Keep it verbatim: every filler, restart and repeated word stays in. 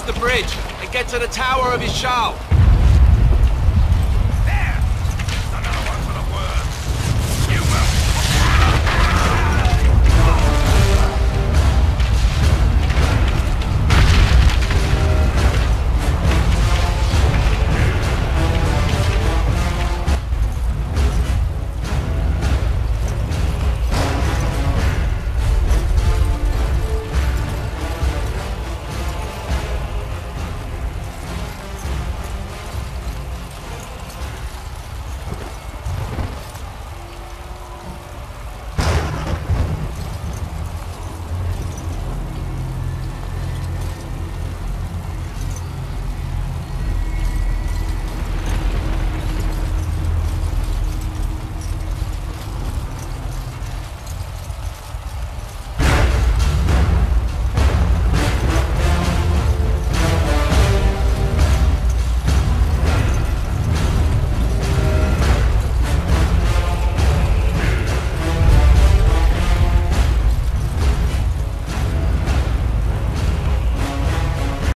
across the bridge and get to the Tower of Ishal.